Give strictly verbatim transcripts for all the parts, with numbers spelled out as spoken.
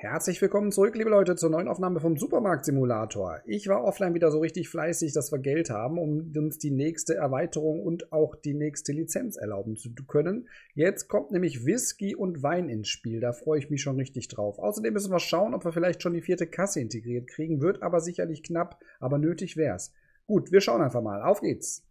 Herzlich willkommen zurück, liebe Leute, zur neuen Aufnahme vom Supermarkt Simulator. Ich war offline wieder so richtig fleißig, dass wir Geld haben, um uns die nächste Erweiterung und auch die nächste Lizenz erlauben zu können. Jetzt kommt nämlich Whisky und Wein ins Spiel, da freue ich mich schon richtig drauf. Außerdem müssen wir schauen, ob wir vielleicht schon die vierte Kasse integriert kriegen, wird aber sicherlich knapp, aber nötig wär's. Gut, wir schauen einfach mal, auf geht's!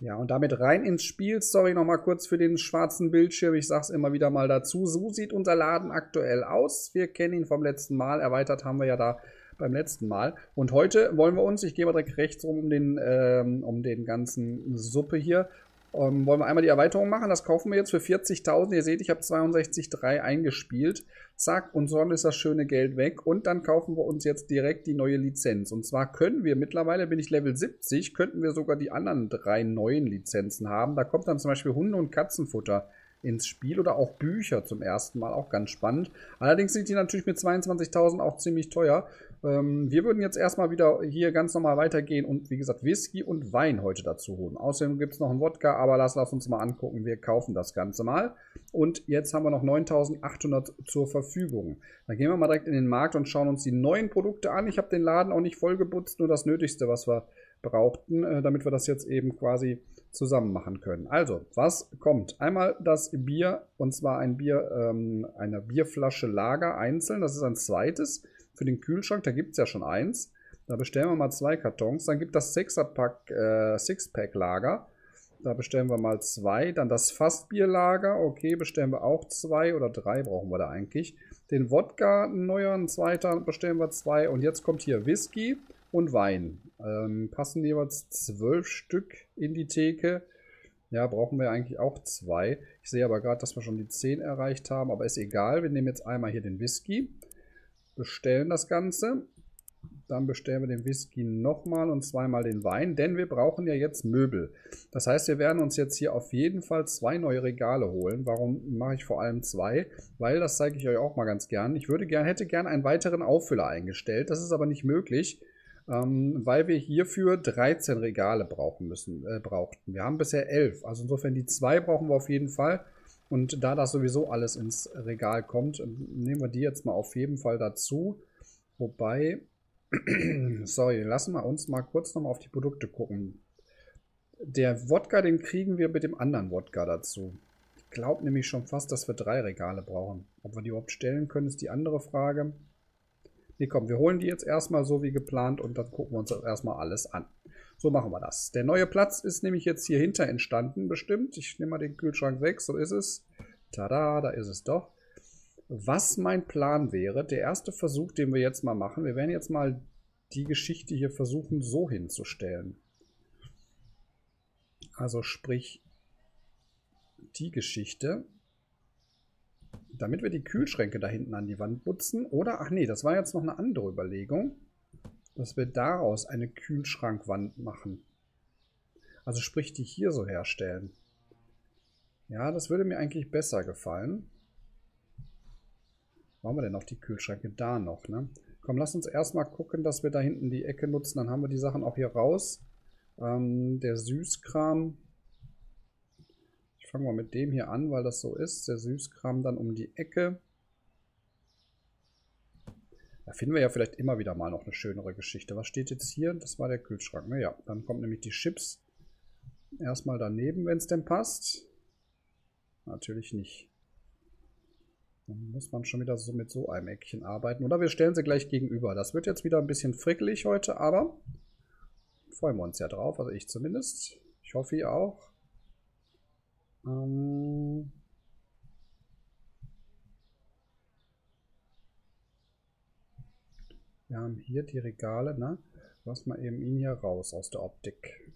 Ja, und damit rein ins Spiel. Sorry nochmal kurz für den schwarzen Bildschirm. Ich sag's immer wieder mal dazu. So sieht unser Laden aktuell aus. Wir kennen ihn vom letzten Mal. Erweitert haben wir ja da beim letzten Mal. Und heute wollen wir uns, ich gehe mal direkt rechts rum um den, ähm, um den ganzen Suppe hier, ähm, wollen wir einmal die Erweiterung machen. Das kaufen wir jetzt für vierzigtausend. Ihr seht, ich habe zweiundsechzig Komma drei eingespielt. Zack, und so ist das schöne Geld weg. Und dann kaufen wir uns jetzt direkt die neue Lizenz. Und zwar können wir, mittlerweile bin ich Level siebzig, könnten wir sogar die anderen drei neuen Lizenzen haben. Da kommt dann zum Beispiel Hunde- und Katzenfutter ins Spiel oder auch Bücher zum ersten Mal, auch ganz spannend. Allerdings sind die natürlich mit zweiundzwanzigtausend auch ziemlich teuer. Ähm, wir würden jetzt erstmal wieder hier ganz normal weitergehen und wie gesagt Whisky und Wein heute dazu holen. Außerdem gibt es noch einen Wodka, aber lass, lass uns mal angucken, wir kaufen das Ganze mal. Und jetzt haben wir noch neuntausendachthundert zur Verfügung. Dann gehen wir mal direkt in den Markt und schauen uns die neuen Produkte an. Ich habe den Laden auch nicht vollgeputzt, nur das Nötigste, was wir brauchten, äh, damit wir das jetzt eben quasi zusammen machen können. Also, was kommt? Einmal das Bier, und zwar ein Bier, ähm, eine Bierflasche Lager einzeln. Das ist ein zweites für den Kühlschrank. Da gibt es ja schon eins. Da bestellen wir mal zwei Kartons. Dann gibt das Sechserpack, äh, Sixpack Lager. Da bestellen wir mal zwei. Dann das Fassbierlager. Okay, bestellen wir auch zwei oder drei brauchen wir da eigentlich. Den Wodka, ein neuer, ein zweiter, bestellen wir zwei. Und jetzt kommt hier Whisky und Wein. Ähm, passen jeweils zwölf Stück in die Theke. Ja, brauchen wir eigentlich auch zwei. Ich sehe aber gerade, dass wir schon die zehn erreicht haben, aber ist egal. Wir nehmen jetzt einmal hier den Whisky, bestellen das Ganze. Dann bestellen wir den Whisky nochmal und zweimal den Wein, denn wir brauchen ja jetzt Möbel. Das heißt, wir werden uns jetzt hier auf jeden Fall zwei neue Regale holen. Warum mache ich vor allem zwei? Weil, das zeige ich euch auch mal ganz gern, ich würde gern, hätte gern einen weiteren Auffüller eingestellt. Das ist aber nicht möglich, weil wir hierfür dreizehn Regale brauchen müssen, äh, brauchten. Wir haben bisher elf, also insofern die zwei brauchen wir auf jeden Fall. Und da das sowieso alles ins Regal kommt, nehmen wir die jetzt mal auf jeden Fall dazu. Wobei, sorry, lassen wir uns mal kurz nochmal auf die Produkte gucken. Der Wodka, den kriegen wir mit dem anderen Wodka dazu. Ich glaube nämlich schon fast, dass wir drei Regale brauchen. Ob wir die überhaupt stellen können, ist die andere Frage. Nee, komm, wir holen die jetzt erstmal so wie geplant und dann gucken wir uns das erstmal alles an. So machen wir das. Der neue Platz ist nämlich jetzt hier hinter entstanden, bestimmt. Ich nehme mal den Kühlschrank weg, so ist es. Tada, da ist es doch. Was mein Plan wäre, der erste Versuch, den wir jetzt mal machen, wir werden jetzt mal die Geschichte hier versuchen, so hinzustellen. Also sprich, die Geschichte, damit wir die Kühlschränke da hinten an die Wand putzen. Oder, ach nee, das war jetzt noch eine andere Überlegung, dass wir daraus eine Kühlschrankwand machen. Also sprich, die hier so herstellen. Ja, das würde mir eigentlich besser gefallen. Machen wir denn noch die Kühlschränke da noch, ne? Komm, lass uns erstmal gucken, dass wir da hinten die Ecke nutzen. Dann haben wir die Sachen auch hier raus. Ähm, der Süßkram. Fangen wir mit dem hier an, weil das so ist. Der Süßkram dann um die Ecke. Da finden wir ja vielleicht immer wieder mal noch eine schönere Geschichte. Was steht jetzt hier? Das war der Kühlschrank. Naja, dann kommt nämlich die Chips erstmal daneben, wenn es denn passt. Natürlich nicht. Dann muss man schon wieder so mit so einem Eckchen arbeiten. Oder wir stellen sie gleich gegenüber. Das wird jetzt wieder ein bisschen frickelig heute, aber freuen wir uns ja drauf. Also ich zumindest. Ich hoffe, ihr auch. Wir haben hier die Regale, ne? Lass mal eben ihn hier raus aus der Optik.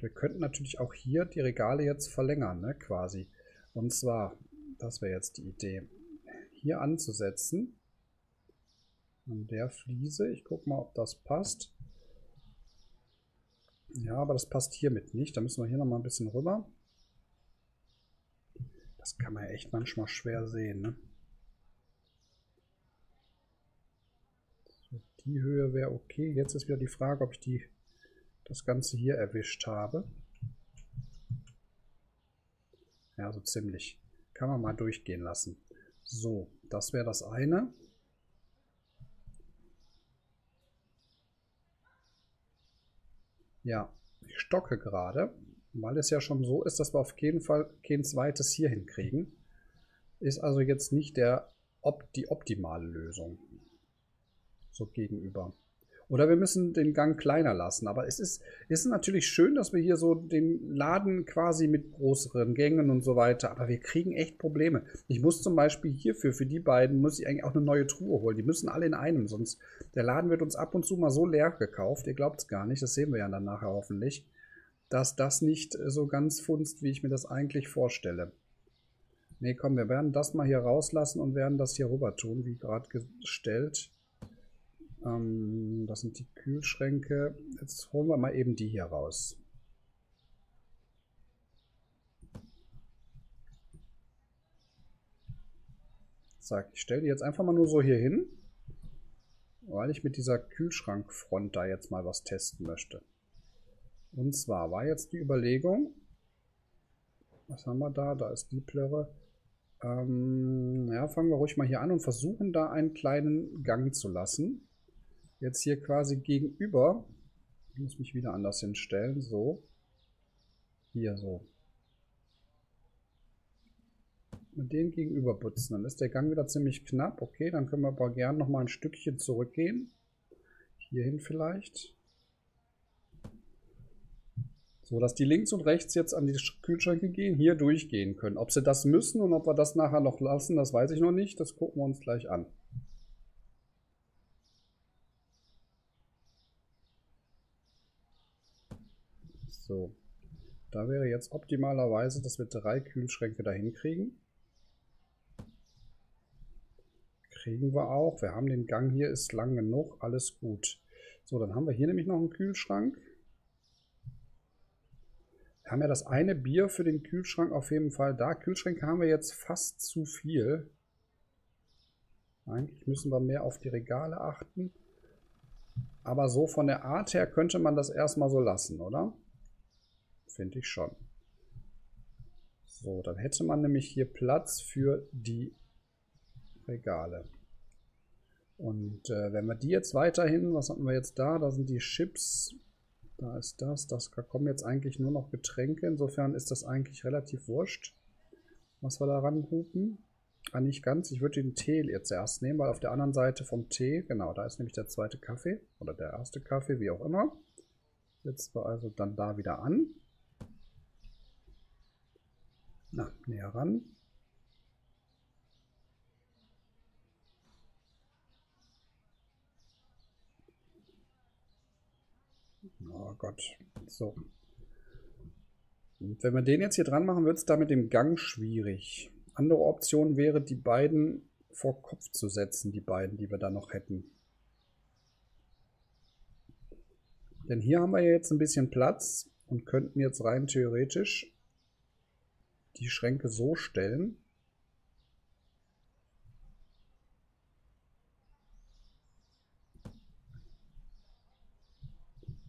Wir könnten natürlich auch hier die Regale jetzt verlängern, ne? Quasi. Und zwar, das wäre jetzt die Idee, hier anzusetzen. An der Fliese. Ich gucke mal, ob das passt. Ja, aber das passt hiermit nicht. Da müssen wir hier nochmal ein bisschen rüber. Das kann man ja echt manchmal schwer sehen, ne? So, die Höhe wäre okay. Jetzt ist wieder die Frage, ob ich die das Ganze hier erwischt habe. Ja, so ziemlich. Kann man mal durchgehen lassen. So, das wäre das eine. Ja, ich stocke gerade, weil es ja schon so ist, dass wir auf jeden Fall kein zweites hier hinkriegen. Ist also jetzt nicht der, ob die optimale Lösung. So gegenüber. Oder wir müssen den Gang kleiner lassen. Aber es ist, ist natürlich schön, dass wir hier so den Laden quasi mit größeren Gängen und so weiter. Aber wir kriegen echt Probleme. Ich muss zum Beispiel hierfür, für die beiden, muss ich eigentlich auch eine neue Truhe holen. Die müssen alle in einem. Sonst, der Laden wird uns ab und zu mal so leer gekauft. Ihr glaubt es gar nicht. Das sehen wir ja dann nachher hoffentlich. Dass das nicht so ganz funzt, wie ich mir das eigentlich vorstelle. Ne, komm, wir werden das mal hier rauslassen und werden das hier rüber tun, wie gerade gestellt. Das sind die Kühlschränke. Jetzt holen wir mal eben die hier raus. Zack, ich stelle die jetzt einfach mal nur so hier hin, weil ich mit dieser Kühlschrankfront da jetzt mal was testen möchte. Und zwar war jetzt die Überlegung, was haben wir da? Da ist die Plörre. Ähm, ja, fangen wir ruhig mal hier an und versuchen da einen kleinen Gang zu lassen. Jetzt hier quasi gegenüber, ich muss mich wieder anders hinstellen, so, hier so. Mit dem gegenüber putzen, dann ist der Gang wieder ziemlich knapp. Okay, dann können wir aber gern nochmal ein Stückchen zurückgehen, hierhin vielleicht. So, dass die links und rechts jetzt an die Kühlschränke gehen, hier durchgehen können. Ob sie das müssen und ob wir das nachher noch lassen, das weiß ich noch nicht, das gucken wir uns gleich an. So, da wäre jetzt optimalerweise, dass wir drei Kühlschränke dahin kriegen. Kriegen wir auch. Wir haben den Gang hier, ist lang genug, alles gut. So, dann haben wir hier nämlich noch einen Kühlschrank. Wir haben ja das eine Bier für den Kühlschrank auf jeden Fall da. Kühlschränke haben wir jetzt fast zu viel. Eigentlich müssen wir mehr auf die Regale achten. Aber so von der Art her könnte man das erstmal so lassen, oder? Finde ich schon. So, dann hätte man nämlich hier Platz für die Regale. Und äh, wenn wir die jetzt weiterhin, was hatten wir jetzt da? Da sind die Chips, da ist das, das da kommen jetzt eigentlich nur noch Getränke. Insofern ist das eigentlich relativ wurscht, was wir da ranhupen. Ah, nicht ganz, ich würde den Tee jetzt erst nehmen, weil auf der anderen Seite vom Tee, genau, da ist nämlich der zweite Kaffee oder der erste Kaffee, wie auch immer. Setzen wir also dann da wieder an. Na, näher ran. Oh Gott. So. Und wenn wir den jetzt hier dran machen, wird es da mit dem Gang schwierig. Andere Option wäre, die beiden vor Kopf zu setzen, die beiden, die wir da noch hätten. Denn hier haben wir jetzt ein bisschen Platz und könnten jetzt rein theoretisch die Schränke so stellen.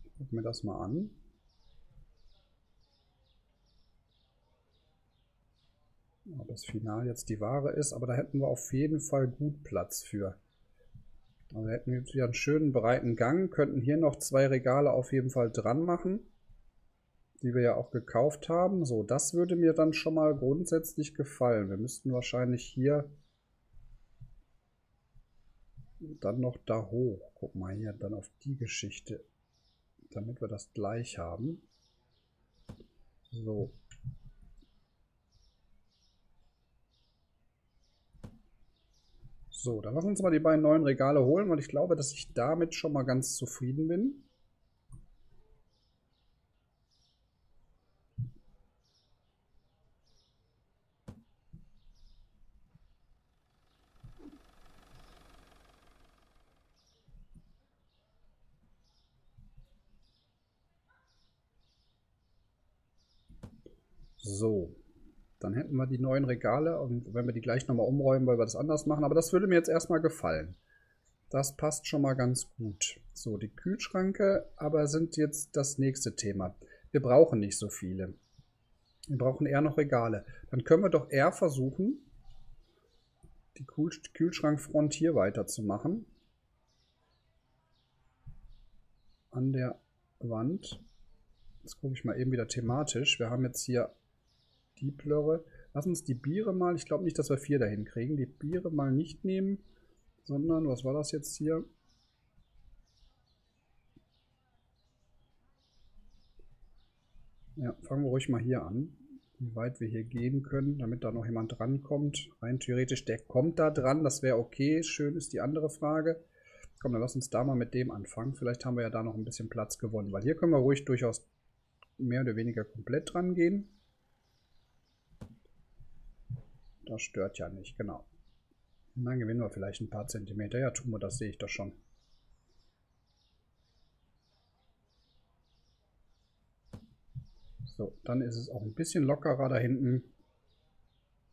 Ich gucke mir das mal an. Ob das final jetzt die Ware ist, aber da hätten wir auf jeden Fall gut Platz für. Also hätten wir jetzt wieder einen schönen breiten Gang, könnten hier noch zwei Regale auf jeden Fall dran machen, die wir ja auch gekauft haben. So, das würde mir dann schon mal grundsätzlich gefallen. Wir müssten wahrscheinlich hier dann noch da hoch. Guck mal hier, dann auf die Geschichte, damit wir das gleich haben. So. So, dann lass uns mal die beiden neuen Regale holen, weil ich glaube, dass ich damit schon mal ganz zufrieden bin. So. Dann hätten wir die neuen Regale und wenn wir die gleich nochmal umräumen, weil wir das anders machen. Aber das würde mir jetzt erstmal gefallen. Das passt schon mal ganz gut. So, die Kühlschranke aber sind jetzt das nächste Thema. Wir brauchen nicht so viele. Wir brauchen eher noch Regale. Dann können wir doch eher versuchen, die Kühlschrankfront hier weiterzumachen. An der Wand. Jetzt gucke ich mal eben wieder thematisch. Wir haben jetzt hier die Plörre. Lass uns die Biere mal, ich glaube nicht, dass wir vier dahin kriegen, die Biere mal nicht nehmen, sondern, was war das jetzt hier? Ja, fangen wir ruhig mal hier an, wie weit wir hier gehen können, damit da noch jemand drankommt. Rein theoretisch, der kommt da dran, das wäre okay, schön ist die andere Frage. Komm, dann lass uns da mal mit dem anfangen, vielleicht haben wir ja da noch ein bisschen Platz gewonnen, weil hier können wir ruhig durchaus mehr oder weniger komplett dran gehen. Das stört ja nicht, genau. Und dann gewinnen wir vielleicht ein paar Zentimeter. Ja, tun wir das, sehe ich doch schon. So, dann ist es auch ein bisschen lockerer da hinten.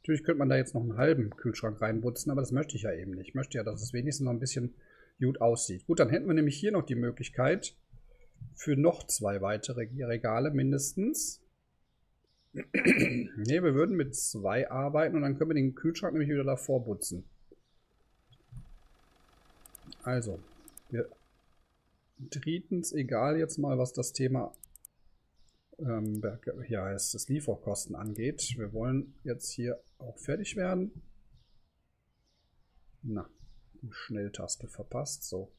Natürlich könnte man da jetzt noch einen halben Kühlschrank reinputzen, aber das möchte ich ja eben nicht. Ich möchte ja, dass es wenigstens noch ein bisschen gut aussieht. Gut, dann hätten wir nämlich hier noch die Möglichkeit für noch zwei weitere Regale mindestens. Ne, wir würden mit zwei arbeiten und dann können wir den Kühlschrank nämlich wieder davor putzen. Also, wir treten es egal jetzt mal, was das Thema ähm, ja, das Lieferkosten angeht. Wir wollen jetzt hier auch fertig werden. Na, die Schnelltaste verpasst. So.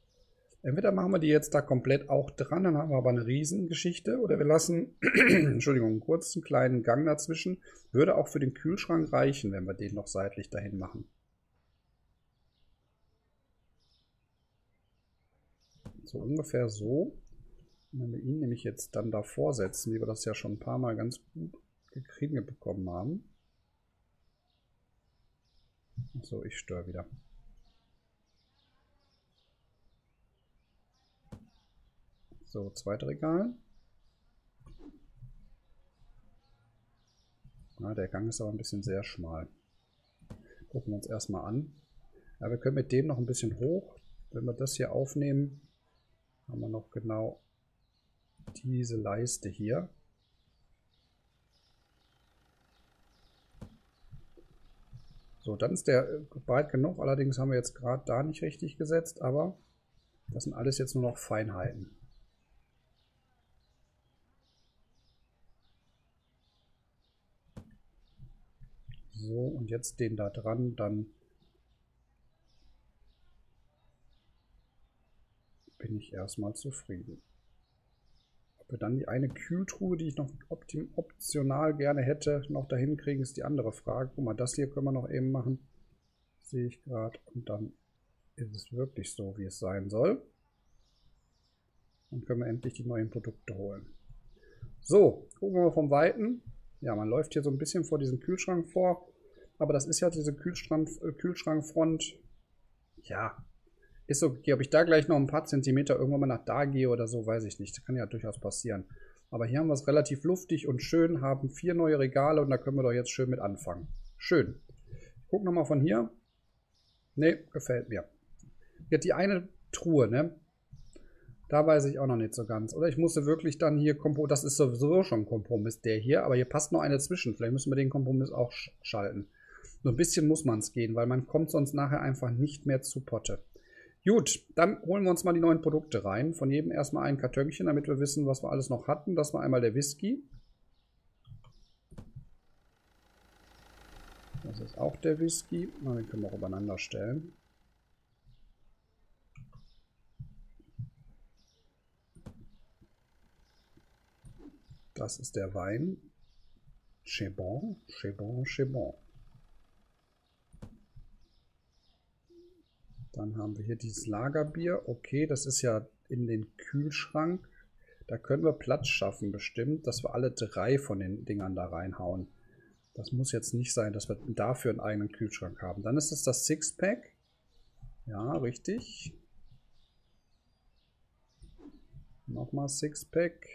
Entweder machen wir die jetzt da komplett auch dran, dann haben wir aber eine Riesengeschichte. Oder wir lassen, Entschuldigung, einen kurzen kleinen Gang dazwischen. Würde auch für den Kühlschrank reichen, wenn wir den noch seitlich dahin machen. So ungefähr so. Und wenn wir ihn nämlich jetzt dann davor setzen, wie wir das ja schon ein paar Mal ganz gut gekriegt bekommen haben. So, ich störe wieder. So, zweite Regal. Na, der Gang ist aber ein bisschen sehr schmal. Gucken wir uns erstmal an. Ja, wir können mit dem noch ein bisschen hoch. Wenn wir das hier aufnehmen, haben wir noch genau diese Leiste hier. So, dann ist der breit genug. Allerdings haben wir jetzt gerade da nicht richtig gesetzt, aber das sind alles jetzt nur noch Feinheiten. So, und jetzt den da dran, dann bin ich erstmal zufrieden. Ob wir dann die eine Kühltruhe, die ich noch optim optional gerne hätte, noch dahin kriegen, ist die andere Frage. Guck mal, das hier können wir noch eben machen, sehe ich gerade. Und dann ist es wirklich so, wie es sein soll. Dann können wir endlich die neuen Produkte holen. So, gucken wir mal vom Weiten. Ja, man läuft hier so ein bisschen vor diesem Kühlschrank vor. Aber das ist ja diese Kühlschrank, Kühlschrankfront. Ja, ist okay. Ob ich da gleich noch ein paar Zentimeter irgendwann mal nach da gehe oder so, weiß ich nicht. Das kann ja durchaus passieren. Aber hier haben wir es relativ luftig und schön, haben vier neue Regale und da können wir doch jetzt schön mit anfangen. Schön. Ich gucke nochmal von hier. Ne, gefällt mir. Jetzt die eine Truhe, ne? Da weiß ich auch noch nicht so ganz. Oder ich musste wirklich dann hier Kompromiss. Das ist sowieso schon ein Kompromiss, der hier. Aber hier passt noch eine zwischen. Vielleicht müssen wir den Kompromiss auch schalten. So ein bisschen muss man es gehen, weil man kommt sonst nachher einfach nicht mehr zu Potte. Gut, dann holen wir uns mal die neuen Produkte rein. Von jedem erstmal ein Kartönchen, damit wir wissen, was wir alles noch hatten. Das war einmal der Whisky. Das ist auch der Whisky. Na, den können wir auch übereinander stellen. Das ist der Wein. Chebon, Chebon, Chebon. Dann haben wir hier dieses Lagerbier. Okay, das ist ja in den Kühlschrank. Da können wir Platz schaffen bestimmt, dass wir alle drei von den Dingern da reinhauen. Das muss jetzt nicht sein, dass wir dafür einen eigenen Kühlschrank haben. Dann ist es das Sixpack. Ja, richtig. Nochmal Sixpack.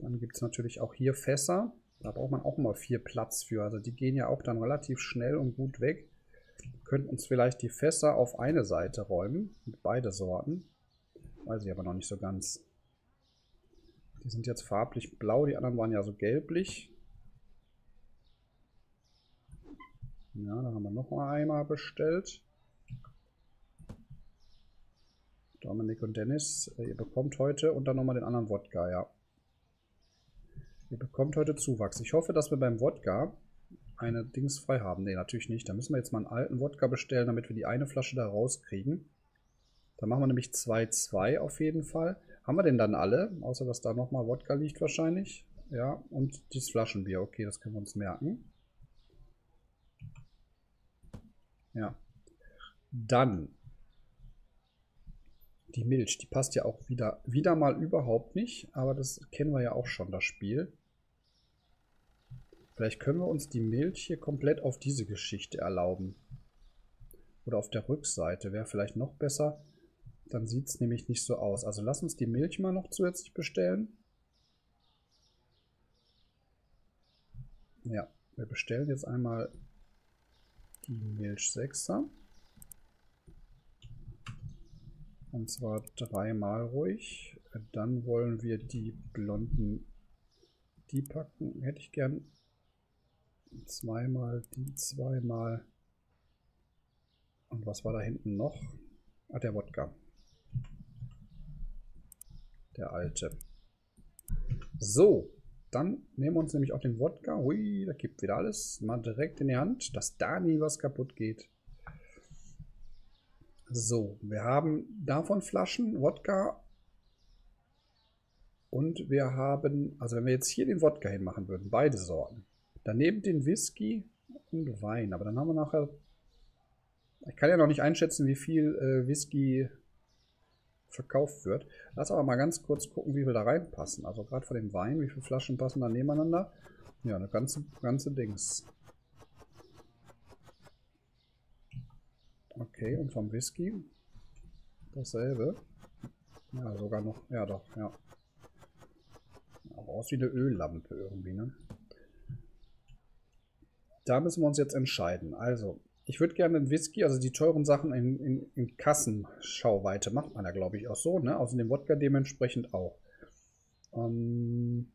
Dann gibt es natürlich auch hier Fässer. Da braucht man auch mal viel Platz für. Also die gehen ja auch dann relativ schnell und gut weg. Könnten uns vielleicht die Fässer auf eine Seite räumen. Beide Sorten. Weiß ich aber noch nicht so ganz. Die sind jetzt farblich blau, die anderen waren ja so gelblich. Ja, da haben wir noch mal einmal bestellt. Dominik und Dennis, ihr bekommt heute und dann nochmal den anderen Wodka, ja. Ihr bekommt heute Zuwachs. Ich hoffe, dass wir beim Wodka eine Dings frei haben. Ne, natürlich nicht. Da müssen wir jetzt mal einen alten Wodka bestellen, damit wir die eine Flasche da rauskriegen. Da machen wir nämlich zwei zwei auf jeden Fall. Haben wir denn dann alle? Außer, dass da nochmal Wodka liegt wahrscheinlich. Ja, und dieses Flaschenbier. Okay, das können wir uns merken. Ja. Dann. Die Milch, die passt ja auch wieder, wieder mal überhaupt nicht. Aber das kennen wir ja auch schon, das Spiel. Vielleicht können wir uns die Milch hier komplett auf diese Geschichte erlauben. Oder auf der Rückseite wäre vielleicht noch besser. Dann sieht es nämlich nicht so aus. Also lass uns die Milch mal noch zusätzlich bestellen. Ja, wir bestellen jetzt einmal die Milch sechser. Und zwar dreimal ruhig. Dann wollen wir die blonden, die packen, hätte ich gern. Zweimal, die zweimal. Und was war da hinten noch? Ah, der Wodka. Der alte. So, dann nehmen wir uns nämlich auch den Wodka. Hui, da kippt wieder alles. Mal direkt in die Hand, dass da nie was kaputt geht. So, wir haben davon Flaschen, Wodka. Und wir haben, also wenn wir jetzt hier den Wodka hinmachen würden, beide Sorten. Daneben den Whisky und Wein. Aber dann haben wir nachher... Ich kann ja noch nicht einschätzen, wie viel äh, Whisky verkauft wird. Lass aber mal ganz kurz gucken, wie wir da reinpassen. Also gerade von dem Wein, wie viele Flaschen passen da nebeneinander? Ja, eine ganze, ganze Dings. Okay, und vom Whisky dasselbe. Ja, sogar noch. Ja, doch, ja. Aber aus wie eine Öllampe irgendwie, ne? Da müssen wir uns jetzt entscheiden. Also... Ich würde gerne den Whisky, also die teuren Sachen in, in, in Kassenschauweite macht man da, glaube ich, auch so, ne? Außer dem Wodka dementsprechend auch. Ähm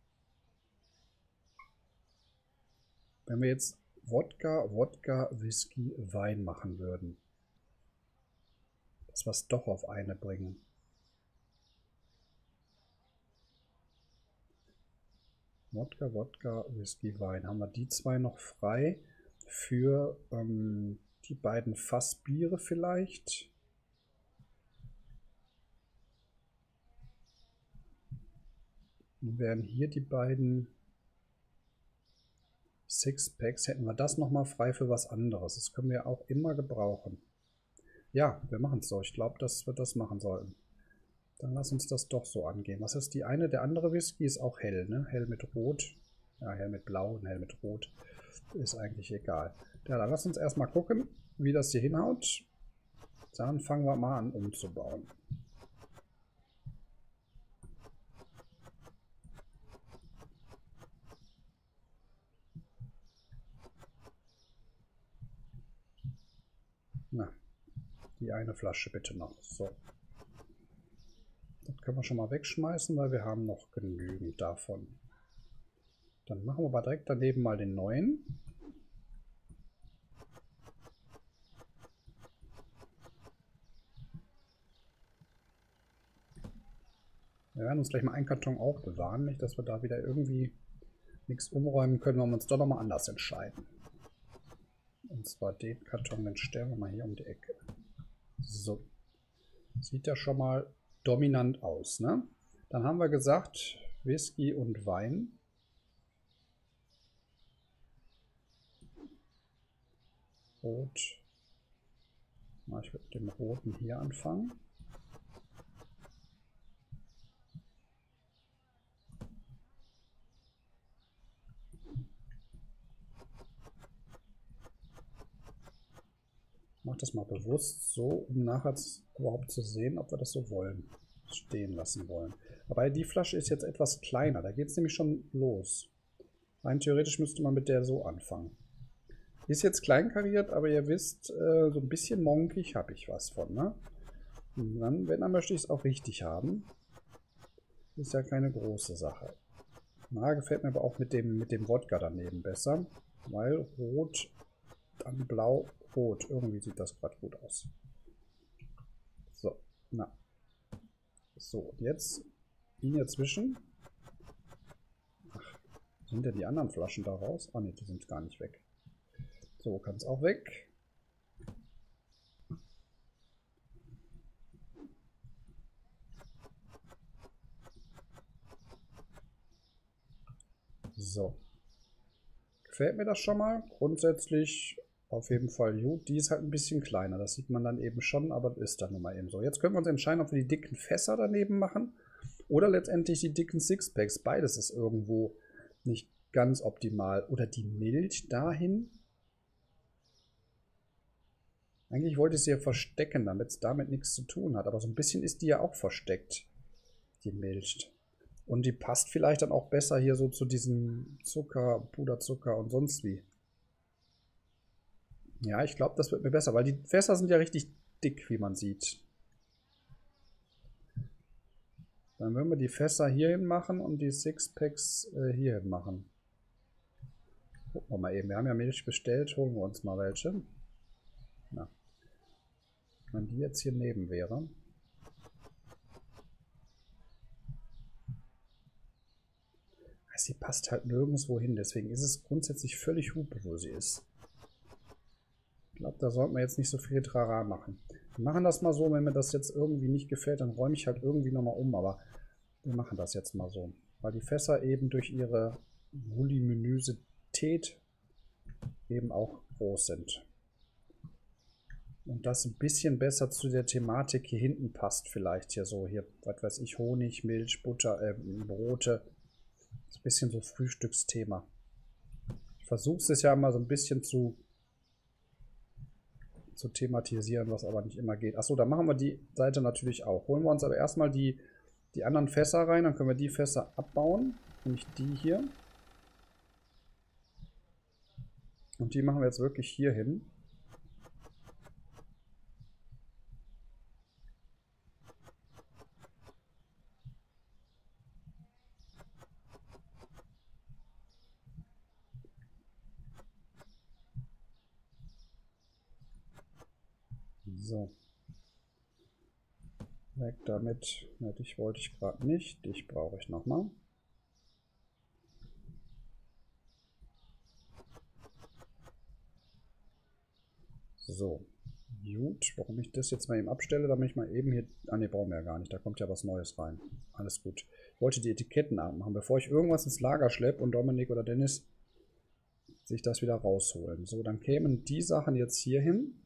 Wenn wir jetzt Wodka, Wodka, Whisky, Wein machen würden. Das was doch auf eine bringen. Wodka, Wodka, Whisky, Wein. Haben wir die zwei noch frei? Für ähm, die beiden Fassbiere vielleicht. Dann wären hier die beiden Sixpacks. Hätten wir das nochmal frei für was anderes. Das können wir auch immer gebrauchen. Ja, wir machen es so. Ich glaube, dass wir das machen sollten. Dann lass uns das doch so angehen. Was ist die eine? Der andere Whisky ist auch hell, ne? Hell mit Rot. Ja, hell mit Blau und hell mit Rot. Ist eigentlich egal. Ja, dann lass uns erstmal gucken, wie das hier hinhaut. Dann fangen wir mal an umzubauen. Na, die eine Flasche bitte noch. So. Das können wir schon mal wegschmeißen, weil wir haben noch genügend davon. Dann machen wir aber direkt daneben mal den neuen. Wir werden uns gleich mal einen Karton auch bewahren, nicht, dass wir da wieder irgendwie nichts umräumen können, weil wir uns doch nochmal anders entscheiden. Und zwar den Karton, den stellen wir mal hier um die Ecke. So. Sieht ja schon mal dominant aus, ne? Dann haben wir gesagt, Whisky und Wein. Rot. Na, ich würde mit dem roten hier anfangen. Ich mache das mal bewusst so, um nachher überhaupt zu sehen, ob wir das so wollen, stehen lassen wollen. Aber die Flasche ist jetzt etwas kleiner, da geht es nämlich schon los. Rein theoretisch müsste man mit der so anfangen. Ist jetzt kleinkariert, aber ihr wisst, äh, so ein bisschen monkig habe ich was von, ne? Und dann, wenn, dann möchte ich es auch richtig haben. Ist ja keine große Sache. Na, gefällt mir aber auch mit dem, mit dem Wodka daneben besser. Weil rot, dann blau, rot. Irgendwie sieht das gerade gut aus. So, na. So, jetzt Linie zwischen. Ach, sind ja die anderen Flaschen da raus? Ah, ne, die sind gar nicht weg. So, kann es auch weg. So. Gefällt mir das schon mal. Grundsätzlich auf jeden Fall gut. Die ist halt ein bisschen kleiner. Das sieht man dann eben schon, aber das ist dann nun mal eben so. Jetzt können wir uns entscheiden, ob wir die dicken Fässer daneben machen oder letztendlich die dicken Sixpacks. Beides ist irgendwo nicht ganz optimal. Oder die Milch dahin. Eigentlich wollte ich sie ja verstecken, damit es damit nichts zu tun hat. Aber so ein bisschen ist die ja auch versteckt, die Milch. Und die passt vielleicht dann auch besser hier so zu diesem Zucker, Puderzucker und sonst wie. Ja, ich glaube, das wird mir besser, weil die Fässer sind ja richtig dick, wie man sieht. Dann würden wir die Fässer hierhin machen und die Sixpacks äh, hierhin machen. Gucken wir mal eben. Wir haben ja Milch bestellt, holen wir uns mal welche. Na. Wenn die jetzt hier neben wäre. Sie passt halt nirgendwo hin, deswegen ist es grundsätzlich völlig hupe, wo sie ist. Ich glaube, da sollten wir jetzt nicht so viel Trara machen. Wir machen das mal so, wenn mir das jetzt irgendwie nicht gefällt, dann räume ich halt irgendwie nochmal um, aber wir machen das jetzt mal so. Weil die Fässer eben durch ihre Voluminösität eben auch groß sind. Und das ein bisschen besser zu der Thematik hier hinten passt vielleicht. Hier so, hier, was weiß ich, Honig, Milch, Butter, äh, Brote. Ein bisschen so Frühstücksthema. Ich versuche es ja mal so ein bisschen zu, zu thematisieren, was aber nicht immer geht. Achso, da machen wir die Seite natürlich auch. Holen wir uns aber erstmal die, die anderen Fässer rein, dann können wir die Fässer abbauen. Nämlich die hier. Und die machen wir jetzt wirklich hier hin. So. Weg damit. Ja, dich wollte ich gerade nicht. Dich brauche ich nochmal. So. Gut. Warum ich das jetzt mal eben abstelle, damit ich mal eben hier... Ah ne, brauchen wir ja gar nicht. Da kommt ja was Neues rein. Alles gut. Ich wollte die Etiketten abmachen, bevor ich irgendwas ins Lager schleppe und Dominik oder Dennis sich das wieder rausholen. So, dann kämen die Sachen jetzt hier hin.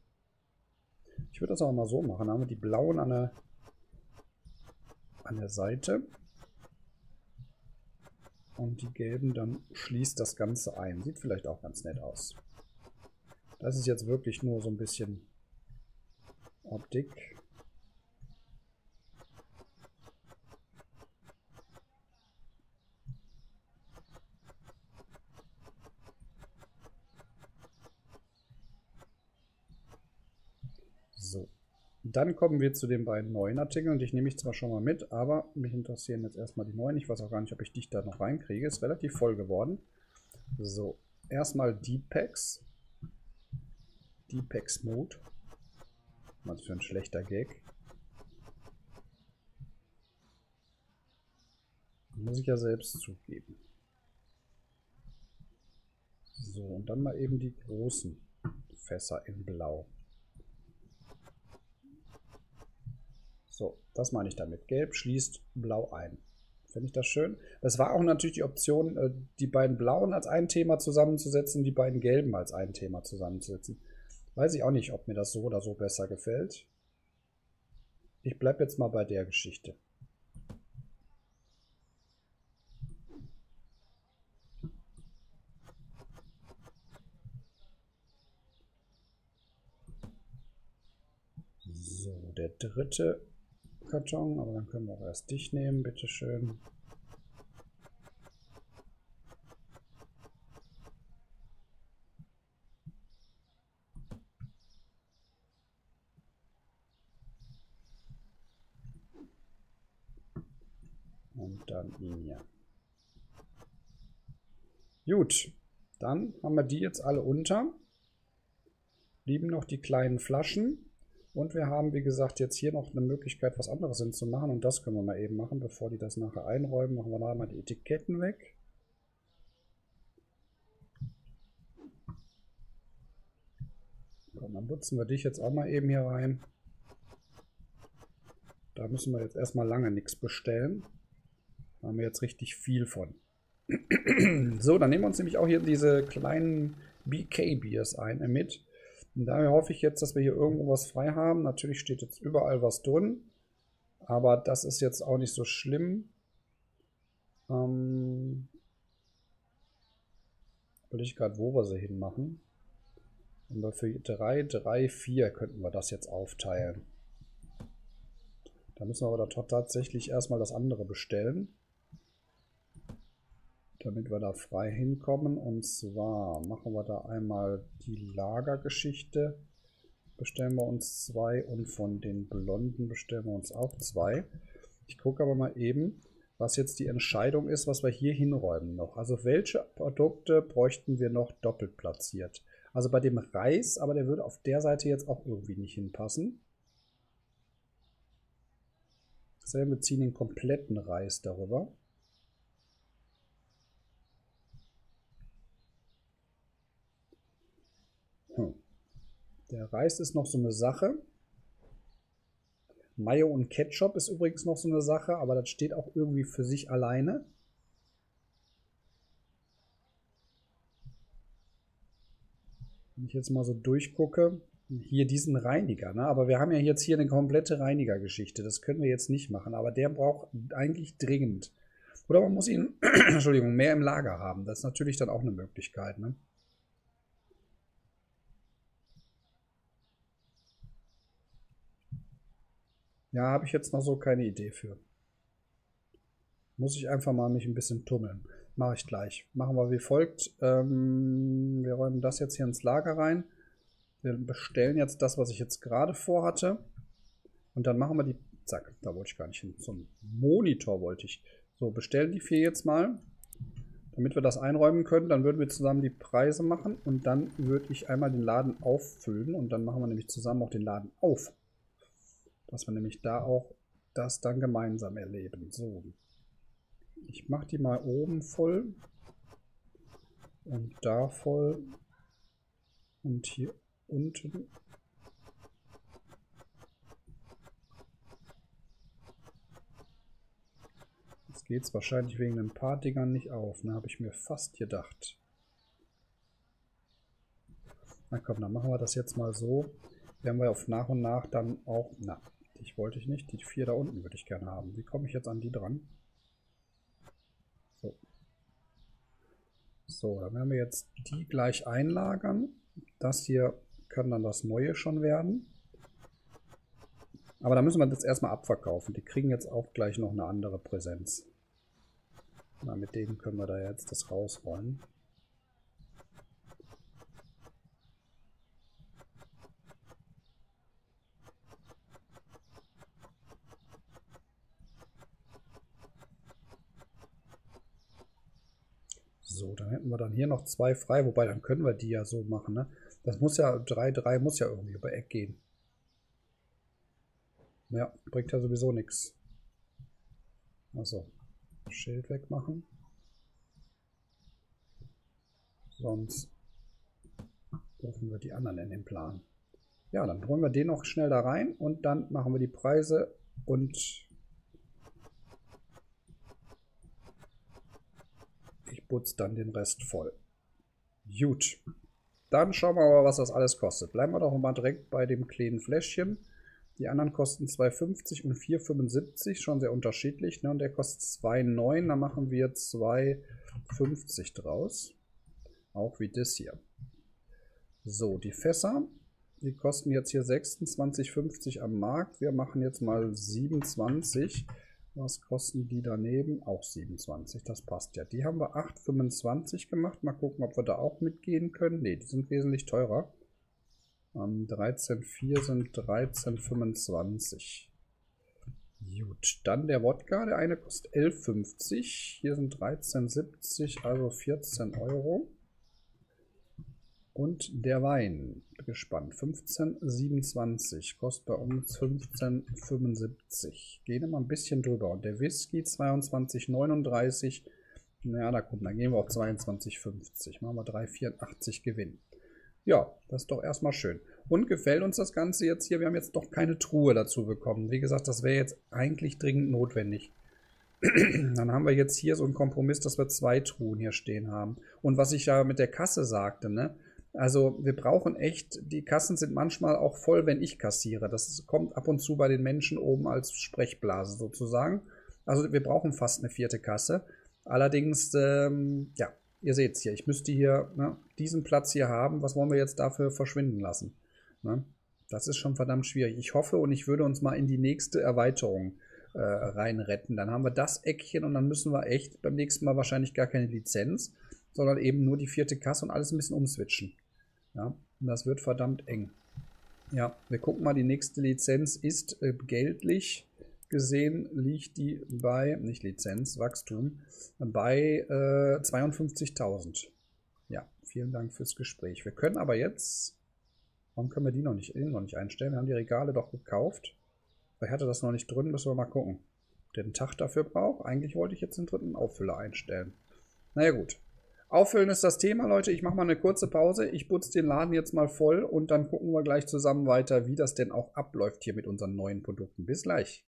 Ich würde das auch mal so machen. Da haben wir die blauen an der, an der Seite. Und die gelben dann schließt das Ganze ein. Sieht vielleicht auch ganz nett aus. Das ist jetzt wirklich nur so ein bisschen Optik. So, dann kommen wir zu den beiden neuen Artikeln und ich nehme mich zwar schon mal mit, aber mich interessieren jetzt erstmal die neuen. Ich weiß auch gar nicht, ob ich dich da noch reinkriege. Ist relativ voll geworden. So, erstmal die Packs. Die Packs Mode. Was für ein schlechter Gag. Muss ich ja selbst zugeben. So, und dann mal eben die großen Fässer in Blau. So, das meine ich damit. Gelb schließt Blau ein. Finde ich das schön. Das war auch natürlich die Option, die beiden Blauen als ein Thema zusammenzusetzen, die beiden Gelben als ein Thema zusammenzusetzen. Weiß ich auch nicht, ob mir das so oder so besser gefällt. Ich bleibe jetzt mal bei der Geschichte. So, der dritte Karton, aber dann können wir auch erst dich nehmen, bitteschön. und dann ihn hier. Gut, dann haben wir die jetzt alle unter. Blieben noch die kleinen Flaschen. Und wir haben, wie gesagt, jetzt hier noch eine Möglichkeit, was anderes hin zu machen. Und das können wir mal eben machen, bevor die das nachher einräumen. Machen wir da mal die Etiketten weg. Und dann putzen wir dich jetzt auch mal eben hier rein. Da müssen wir jetzt erstmal lange nichts bestellen. Da haben wir jetzt richtig viel von. So, dann nehmen wir uns nämlich auch hier diese kleinen B K-Biers ein mit. Und daher hoffe ich jetzt, dass wir hier irgendwo was frei haben. Natürlich steht jetzt überall was drin. Aber das ist jetzt auch nicht so schlimm. Ähm, will ich gerade, wo wir sie hinmachen. Und dafür drei, drei, vier könnten wir das jetzt aufteilen. Da müssen wir aber da tatsächlich erstmal das andere bestellen. Damit wir da frei hinkommen. Und zwar machen wir da einmal die Lagergeschichte. Bestellen wir uns zwei und von den Blonden bestellen wir uns auch zwei. Ich gucke aber mal eben, was jetzt die Entscheidung ist, was wir hier hinräumen noch. Also welche Produkte bräuchten wir noch doppelt platziert? Also bei dem Reis, aber der würde auf der Seite jetzt auch irgendwie nicht hinpassen. Wir ziehen den kompletten Reis darüber. Hm. Der Reis ist noch so eine Sache. Mayo und Ketchup ist übrigens noch so eine Sache, aber das steht auch irgendwie für sich alleine. Wenn ich jetzt mal so durchgucke, hier diesen Reiniger, ne? Aber wir haben ja jetzt hier eine komplette Reinigergeschichte, das können wir jetzt nicht machen, aber der braucht eigentlich dringend. Oder man muss ihn, Entschuldigung, mehr im Lager haben, das ist natürlich dann auch eine Möglichkeit, ne? Ja, habe ich jetzt noch so keine Idee für. Muss ich einfach mal mich ein bisschen tummeln. Mache ich gleich. Machen wir wie folgt. Ähm, wir räumen das jetzt hier ins Lager rein. Wir bestellen jetzt das, was ich jetzt gerade vorhatte. Und dann machen wir die... Zack, da wollte ich gar nicht hin. Zum Monitor wollte ich. So, bestellen die vier jetzt mal. Damit wir das einräumen können. Dann würden wir zusammen die Preise machen. Und dann würde ich einmal den Laden auffüllen. Und dann machen wir nämlich zusammen auch den Laden auf. Dass wir nämlich da auch das dann gemeinsam erleben. So, ich mache die mal oben voll und da voll und hier unten. Jetzt geht es wahrscheinlich wegen ein paar Dingern nicht auf, ne? Habe ich mir fast gedacht. Na komm, dann machen wir das jetzt mal so. Werden wir auf nach und nach dann auch... Na, die wollte ich nicht. Die vier da unten würde ich gerne haben. Wie komme ich jetzt an die dran? So. So, dann werden wir jetzt die gleich einlagern. Das hier kann dann das Neue schon werden. Aber da müssen wir das erstmal abverkaufen. Die kriegen jetzt auch gleich noch eine andere Präsenz. Na, mit denen können wir da jetzt das rausräumen. So, dann hätten wir dann hier noch zwei frei, wobei dann können wir die ja so machen, ne? Das muss ja, drei, drei muss ja irgendwie über Eck gehen. Ja, bringt ja sowieso nichts. Also, Schild wegmachen. Sonst rufen wir die anderen in den Plan. Ja, dann holen wir den noch schnell da rein und dann machen wir die Preise und... Ich putze dann den Rest voll. Gut. Dann schauen wir mal, was das alles kostet. Bleiben wir doch mal direkt bei dem kleinen Fläschchen. Die anderen kosten zwei Euro fünfzig und vier Euro fünfundsiebzig. Schon sehr unterschiedlich, ne? Und der kostet zwei Euro neun. Da machen wir zwei Euro fünfzig draus. Auch wie das hier. So, die Fässer. Die kosten jetzt hier sechsundzwanzig Euro fünfzig am Markt. Wir machen jetzt mal siebenundzwanzig. Was kosten die daneben? Auch siebenundzwanzig, das passt ja. Die haben wir acht Euro fünfundzwanzig gemacht. Mal gucken, ob wir da auch mitgehen können. Ne, die sind wesentlich teurer. dreizehn Euro vier sind dreizehn Euro fünfundzwanzig. Gut, dann der Wodka. Der eine kostet elf fünfzig. Hier sind dreizehn siebzig, also vierzehn Euro. Und der Wein, gespannt, fünfzehn siebenundzwanzig, kostet bei uns fünfzehn fünfundsiebzig. Gehen wir mal ein bisschen drüber. Und der Whisky zweiundzwanzig neununddreißig, naja, da kommt, dann gehen wir auf zweiundzwanzig fünfzig. Machen wir drei vierundachtzig Gewinn. Ja, das ist doch erstmal schön. Und gefällt uns das Ganze jetzt hier? Wir haben jetzt doch keine Truhe dazu bekommen. Wie gesagt, das wäre jetzt eigentlich dringend notwendig. Dann haben wir jetzt hier so einen Kompromiss, dass wir zwei Truhen hier stehen haben. Und was ich ja mit der Kasse sagte, ne? Also wir brauchen echt, die Kassen sind manchmal auch voll, wenn ich kassiere. Das kommt ab und zu bei den Menschen oben als Sprechblase sozusagen. Also wir brauchen fast eine vierte Kasse. Allerdings, ähm, ja, ihr seht es hier. Ich müsste hier, ne, diesen Platz hier haben. Was wollen wir jetzt dafür verschwinden lassen? Ne? Das ist schon verdammt schwierig. Ich hoffe und ich würde uns mal in die nächste Erweiterung äh, reinretten. Dann haben wir das Eckchen und dann müssen wir echt beim nächsten Mal wahrscheinlich gar keine Lizenz, sondern eben nur die vierte Kasse und alles ein bisschen umswitchen. Ja, und das wird verdammt eng. Ja, wir gucken mal, die nächste Lizenz ist äh, geldlich gesehen, liegt die bei, nicht Lizenz, Wachstum, bei äh, zweiundfünfzigtausend. Ja, vielen Dank fürs Gespräch. Wir können aber jetzt, warum können wir die noch nicht, die noch nicht einstellen? Wir haben die Regale doch gekauft. Vielleicht hatte das noch nicht drin, müssen wir mal gucken, ob der einen Tag dafür braucht. Eigentlich wollte ich jetzt den dritten Auffüller einstellen. Naja gut. Auffüllen ist das Thema, Leute. Ich mache mal eine kurze Pause. Ich putze den Laden jetzt mal voll und dann gucken wir gleich zusammen weiter, wie das denn auch abläuft hier mit unseren neuen Produkten. Bis gleich.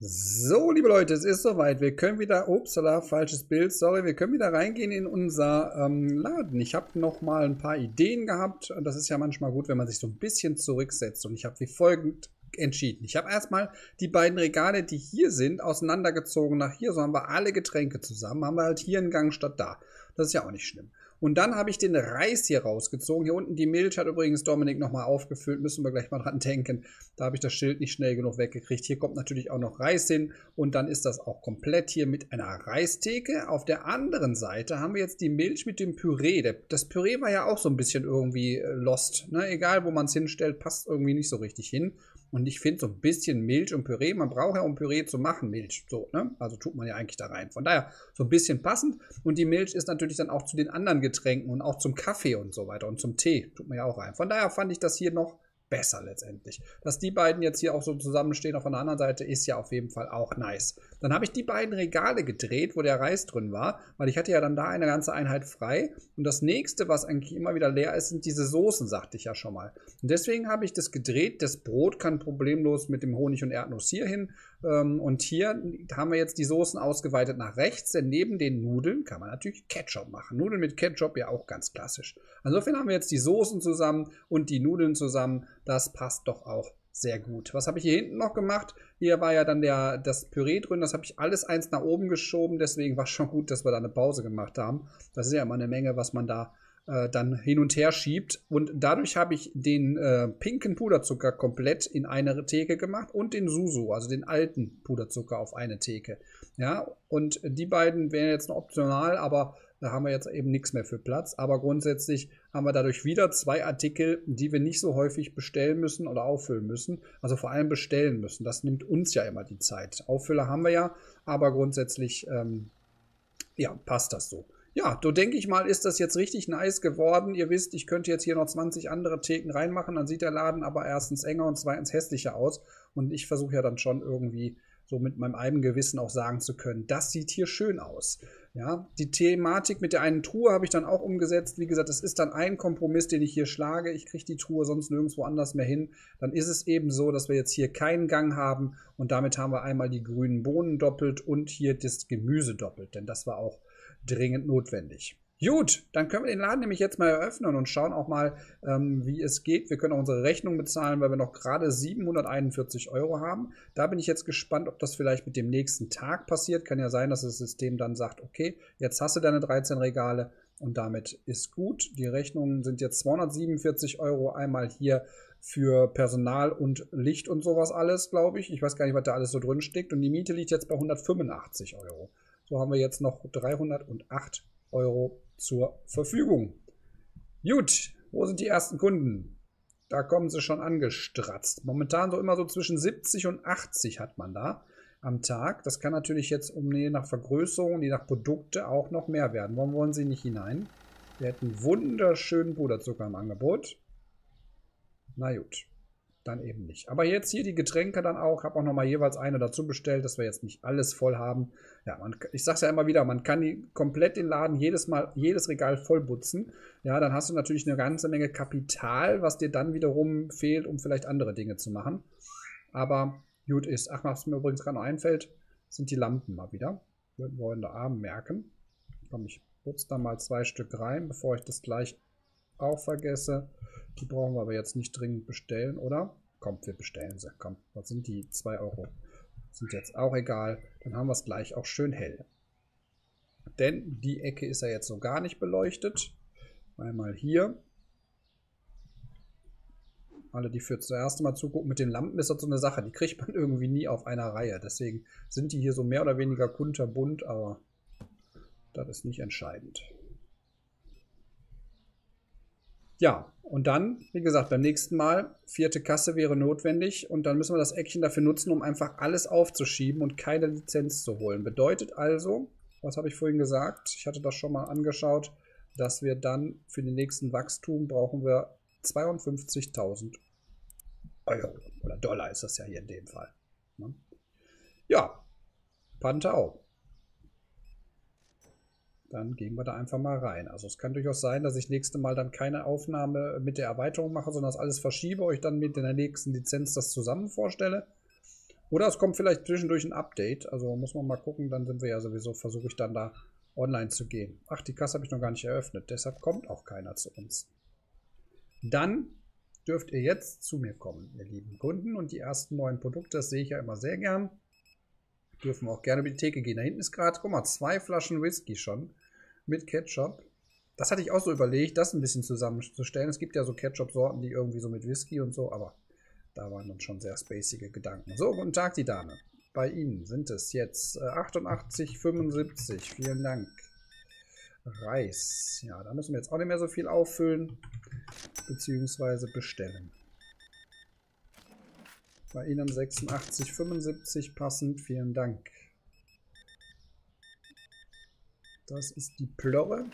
So, liebe Leute, es ist soweit. Wir können wieder, upsala, falsches Bild, sorry, wir können wieder reingehen in unser ähm, Laden. Ich habe nochmal ein paar Ideen gehabt. Das ist ja manchmal gut, wenn man sich so ein bisschen zurücksetzt. Und ich habe wie folgend entschieden. Ich habe erstmal die beiden Regale, die hier sind, auseinandergezogen nach hier. So haben wir alle Getränke zusammen. Haben wir halt hier einen Gang statt da. Das ist ja auch nicht schlimm. Und dann habe ich den Reis hier rausgezogen. Hier unten die Milch hat übrigens Dominik nochmal aufgefüllt. Müssen wir gleich mal dran denken. Da habe ich das Schild nicht schnell genug weggekriegt. Hier kommt natürlich auch noch Reis hin. Und dann ist das auch komplett hier mit einer Reistheke. Auf der anderen Seite haben wir jetzt die Milch mit dem Püree. Das Püree war ja auch so ein bisschen irgendwie lost. Ne? Egal, wo man es hinstellt, passt irgendwie nicht so richtig hin. Und ich finde so ein bisschen Milch und Püree, man braucht ja, um Püree zu machen, Milch. So, ne? Also tut man ja eigentlich da rein. Von daher so ein bisschen passend. Und die Milch ist natürlich dann auch zu den anderen Getränken und auch zum Kaffee und so weiter und zum Tee tut man ja auch rein. Von daher fand ich das hier noch besser letztendlich. Dass die beiden jetzt hier auch so zusammenstehen auf einer anderen Seite, ist ja auf jeden Fall auch nice. Dann habe ich die beiden Regale gedreht, wo der Reis drin war, weil ich hatte ja dann da eine ganze Einheit frei. Und das nächste, was eigentlich immer wieder leer ist, sind diese Soßen, sagte ich ja schon mal. Und deswegen habe ich das gedreht. Das Brot kann problemlos mit dem Honig und Erdnuss hier hin. Und hier haben wir jetzt die Soßen ausgeweitet nach rechts, denn neben den Nudeln kann man natürlich Ketchup machen. Nudeln mit Ketchup, ja auch ganz klassisch. Insofern haben wir jetzt die Soßen zusammen und die Nudeln zusammen. Das passt doch auch sehr gut. Was habe ich hier hinten noch gemacht? Hier war ja dann der, das Püree drin. Das habe ich alles eins nach oben geschoben. Deswegen war es schon gut, dass wir da eine Pause gemacht haben. Das ist ja immer eine Menge, was man da äh, dann hin und her schiebt. Und dadurch habe ich den äh, pinken Puderzucker komplett in eine Theke gemacht und den Susu, also den alten Puderzucker, auf eine Theke. Ja, und die beiden wären jetzt noch optional, aber da haben wir jetzt eben nichts mehr für Platz. Aber grundsätzlich haben wir dadurch wieder zwei Artikel, die wir nicht so häufig bestellen müssen oder auffüllen müssen. Also vor allem bestellen müssen. Das nimmt uns ja immer die Zeit. Auffüller haben wir ja, aber grundsätzlich ähm, ja, passt das so. Ja, so denke ich mal, ist das jetzt richtig nice geworden. Ihr wisst, ich könnte jetzt hier noch zwanzig andere Theken reinmachen. Dann sieht der Laden aber erstens enger und zweitens hässlicher aus. Und ich versuche ja dann schon irgendwie so mit meinem eigenen Gewissen auch sagen zu können, das sieht hier schön aus. Ja, die Thematik mit der einen Truhe habe ich dann auch umgesetzt. Wie gesagt, das ist dann ein Kompromiss, den ich hier schlage. Ich kriege die Truhe sonst nirgendwo anders mehr hin. Dann ist es eben so, dass wir jetzt hier keinen Gang haben. Und damit haben wir einmal die grünen Bohnen doppelt und hier das Gemüse doppelt. Denn das war auch dringend notwendig. Gut, dann können wir den Laden nämlich jetzt mal eröffnen und schauen auch mal, ähm, wie es geht. Wir können auch unsere Rechnung bezahlen, weil wir noch gerade siebenhunderteinundvierzig Euro haben. Da bin ich jetzt gespannt, ob das vielleicht mit dem nächsten Tag passiert. Kann ja sein, dass das System dann sagt, okay, jetzt hast du deine dreizehn Regale und damit ist gut. Die Rechnungen sind jetzt zweihundertsiebenundvierzig Euro einmal hier für Personal und Licht und sowas alles, glaube ich. Ich weiß gar nicht, was da alles so drin steckt. Und die Miete liegt jetzt bei hundertfünfundachtzig Euro. So haben wir jetzt noch dreihundertacht Euro zur Verfügung. Gut, wo sind die ersten Kunden? Da kommen sie schon angestratzt. Momentan so immer so zwischen siebzig und achtzig hat man da am Tag. Das kann natürlich jetzt um je nach Vergrößerung, je nach Produkte auch noch mehr werden. Warum wollen sie nicht hinein? Wir hätten wunderschönen Puderzucker im Angebot. Na gut, dann eben nicht. Aber jetzt hier die Getränke dann auch. Ich habe auch nochmal jeweils eine dazu bestellt, dass wir jetzt nicht alles voll haben. Ja, man, ich sage es ja immer wieder, man kann die, komplett den Laden jedes Mal, jedes Regal vollputzen. Ja, dann hast du natürlich eine ganze Menge Kapital, was dir dann wiederum fehlt, um vielleicht andere Dinge zu machen. Aber gut ist. Ach, was mir übrigens gerade noch einfällt, sind die Lampen mal wieder. Wir wollen da abend merken. Komm, ich putze da mal zwei Stück rein, bevor ich das gleich auch vergesse. Die brauchen wir aber jetzt nicht dringend bestellen, oder? Kommt, wir bestellen sie. Komm, was sind die? zwei Euro. Sind jetzt auch egal. Dann haben wir es gleich auch schön hell. Denn die Ecke ist ja jetzt so gar nicht beleuchtet. Einmal hier. Alle, die für zuerst mal zugucken, mit den Lampen ist das so eine Sache. Die kriegt man irgendwie nie auf einer Reihe. Deswegen sind die hier so mehr oder weniger kunterbunt, aber das ist nicht entscheidend. Ja, und dann, wie gesagt, beim nächsten Mal, vierte Kasse wäre notwendig und dann müssen wir das Eckchen dafür nutzen, um einfach alles aufzuschieben und keine Lizenz zu holen. Bedeutet also, was habe ich vorhin gesagt? Ich hatte das schon mal angeschaut, dass wir dann für den nächsten Wachstum brauchen wir zweiundfünfzigtausend Euro. Oder Dollar ist das ja hier in dem Fall. Ja, Pantau. Dann gehen wir da einfach mal rein. Also es kann durchaus sein, dass ich nächste Mal dann keine Aufnahme mit der Erweiterung mache, sondern das alles verschiebe, euch dann mit der nächsten Lizenz das zusammen vorstelle. Oder es kommt vielleicht zwischendurch ein Update. Also muss man mal gucken, dann sind wir ja sowieso, versuche ich dann da online zu gehen. Ach, die Kasse habe ich noch gar nicht eröffnet, deshalb kommt auch keiner zu uns. Dann dürft ihr jetzt zu mir kommen, ihr lieben Kunden. Und die ersten neuen Produkte, das sehe ich ja immer sehr gern. Dürfen wir auch gerne über die Theke gehen. Da hinten ist gerade, guck mal, zwei Flaschen Whisky schon mit Ketchup. Das hatte ich auch so überlegt, das ein bisschen zusammenzustellen. Es gibt ja so Ketchup-Sorten, die irgendwie so mit Whisky und so, aber da waren dann schon sehr spacige Gedanken. So, guten Tag, die Dame. Bei Ihnen sind es jetzt achtundachtzig fünfundsiebzig. Vielen Dank. Reis. Ja, da müssen wir jetzt auch nicht mehr so viel auffüllen, beziehungsweise bestellen. Bei Ihnen sechsundachtzig fünfundsiebzig passend, vielen Dank. Das ist die Plörre,